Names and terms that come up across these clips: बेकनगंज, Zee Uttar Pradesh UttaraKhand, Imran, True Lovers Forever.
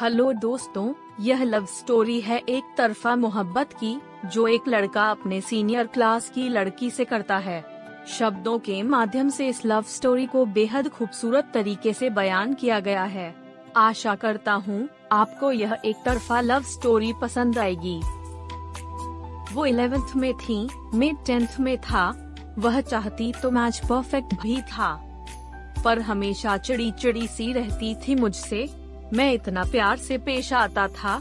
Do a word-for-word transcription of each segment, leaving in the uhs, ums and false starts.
Hello दोस्तों, यह love story है एक तरफा मोहब्बत की जो एक लड़का अपने सीनियर क्लास की लड़की से करता है। शब्दों के माध्यम से इस लव स्टोरी को बेहद खूबसूरत तरीके से बयान किया गया है। आशा करता हूँ आपको यह एक तरफा लव स्टोरी पसंद आएगी। वो इलेवेंथ में थी, मैं टेंथ में था। वह चाहती तो मैच परफेक्ट भी था, पर हमेशा चिड़ी चिड़ी सी रहती थी मुझसे। मैं इतना प्यार से पेश आता था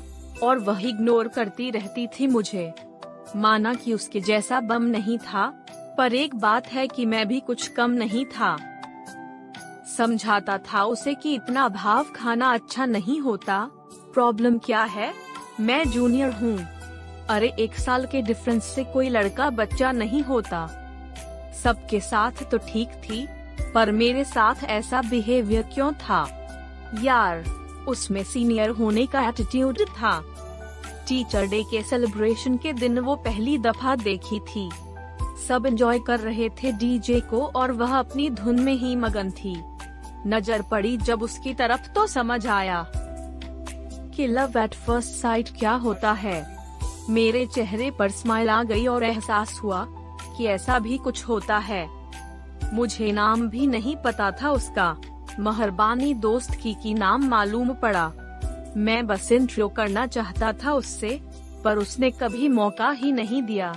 और वह इग्नोर करती रहती थी मुझे। माना कि उसके जैसा बम नहीं था, पर एक बात है कि मैं भी कुछ कम नहीं था। समझाता था उसे कि इतना भाव खाना अच्छा नहीं होता। प्रॉब्लम क्या है, मैं जूनियर हूँ। अरे एक साल के डिफरेंस से कोई लड़का बच्चा नहीं होता। सबके साथ तो ठीक थी, पर मेरे साथ ऐसा बिहेवियर क्यों था यार। उसमें सीनियर होने का एटीट्यूड था। टीचर डे के सेलिब्रेशन के दिन वो पहली दफा देखी थी। सब एंजॉय कर रहे थे डीजे को और वह अपनी धुन में ही मगन थी। नजर पड़ी जब उसकी तरफ तो समझ आया कि लव एट फर्स्ट साइट क्या होता है। मेरे चेहरे पर स्माइल आ गई और एहसास हुआ कि ऐसा भी कुछ होता है। मुझे नाम भी नहीं पता था उसका। मेहरबानी दोस्त की की नाम मालूम पड़ा। मैं बस इंट्रो करना चाहता था उससे, पर उसने कभी मौका ही नहीं दिया।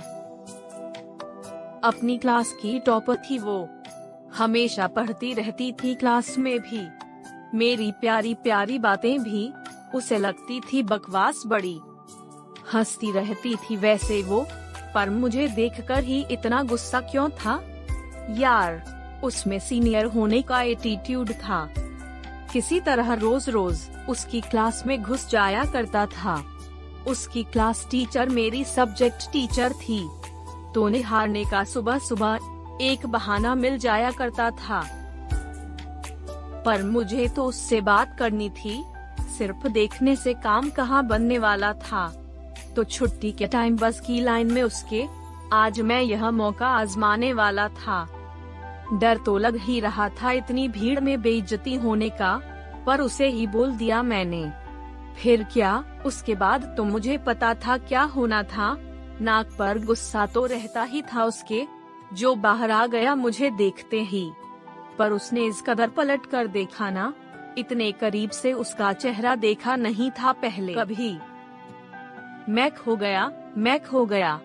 अपनी क्लास की टॉपर थी वो, हमेशा पढ़ती रहती थी। क्लास में भी मेरी प्यारी प्यारी बातें भी उसे लगती थी बकवास बड़ी। हंसती रहती थी वैसे वो, पर मुझे देखकर ही इतना गुस्सा क्यों था यार। उसमें सीनियर होने का एटीट्यूड था। किसी तरह रोज रोज उसकी क्लास में घुस जाया करता था। उसकी क्लास टीचर मेरी सब्जेक्ट टीचर थी, तो निहारने का सुबह सुबह एक बहाना मिल जाया करता था। पर मुझे तो उससे बात करनी थी, सिर्फ देखने से काम कहाँ बनने वाला था। तो छुट्टी के टाइम बस की लाइन में उसके आज मैं यह मौका आजमाने वाला था। डर तो लग ही रहा था इतनी भीड़ में बेइज्जती होने का, पर उसे ही बोल दिया मैंने। फिर क्या, उसके बाद तो मुझे पता था क्या होना था। नाक पर गुस्सा तो रहता ही था उसके, जो बाहर आ गया मुझे देखते ही। पर उसने इस कदर पलट कर देखा ना, इतने करीब से उसका चेहरा देखा नहीं था पहले कभी। मैं खो गया, मैं खो गया।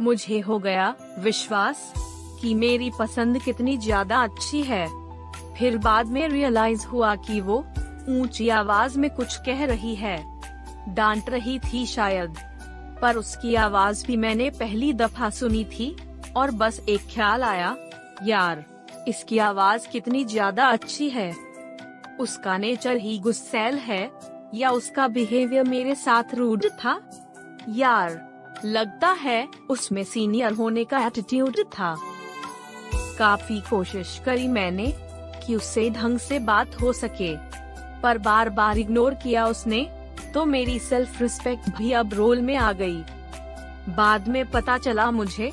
मुझे हो गया विश्वास कि मेरी पसंद कितनी ज्यादा अच्छी है। फिर बाद में रियलाइज हुआ कि वो ऊंची आवाज में कुछ कह रही है, डांट रही थी शायद। पर उसकी आवाज भी मैंने पहली दफा सुनी थी और बस एक ख्याल आया, यार इसकी आवाज कितनी ज्यादा अच्छी है। उसका नेचर ही गुस्सैल है या उसका बिहेवियर मेरे साथ रूड था यार। लगता है उसमें सीनियर होने का एटीट्यूड था। काफी कोशिश करी मैंने कि उससे ढंग से बात हो सके, पर बार बार इग्नोर किया उसने। तो मेरी सेल्फ रिस्पेक्ट भी अब रोल में आ गई। बाद में पता चला मुझे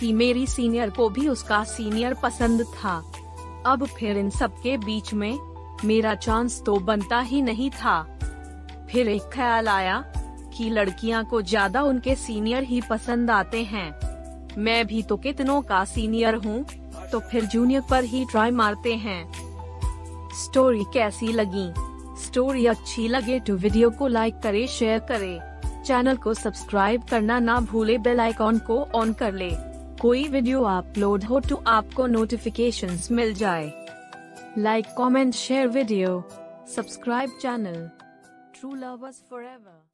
कि मेरी सीनियर को भी उसका सीनियर पसंद था। अब फिर इन सब के बीच में मेरा चांस तो बनता ही नहीं था। फिर एक ख्याल आया कि लड़कियां को ज्यादा उनके सीनियर ही पसंद आते हैं। मैं भी तो कितनों का सीनियर हूँ, तो फिर जूनियर पर ही ट्राई मारते हैं। स्टोरी कैसी लगी? स्टोरी अच्छी लगे तो वीडियो को लाइक करे, शेयर करे, चैनल को सब्सक्राइब करना ना भूले, बेल आइकॉन को ऑन कर ले। कोई वीडियो अपलोड हो तो आपको नोटिफिकेशंस मिल जाए। Like, comment, share video, subscribe channel true lovers forever.